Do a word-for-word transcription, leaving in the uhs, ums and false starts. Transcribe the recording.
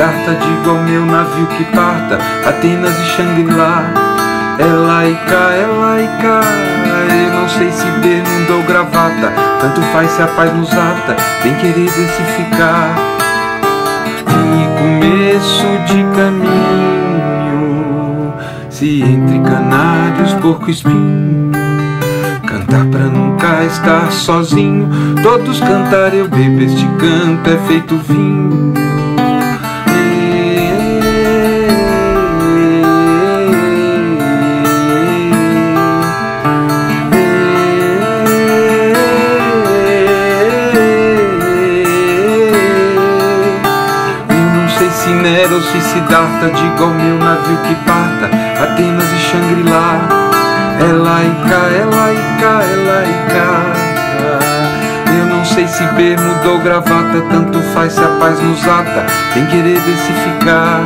Sidharta, diga ao meu navio que parta, Atenas e Shangri-Lá. Ela e cá, ela e cá, eu não sei se bermuda ou gravata, tanto faz se a paz nos ata, bem querer densificar. E começo de caminho, se entre canários, porco e espinho, cantar pra nunca estar sozinho, todos cantar eu bebo, este canto é feito vinho. Nero, se Sidharta, diga ao meu navio que parta, Atenas e Shangri-Lá. Ela e cá, ela e cá, ela e cá, eu não sei se bermuda ou gravata, tanto faz se a paz nos ata, tem querer densificar.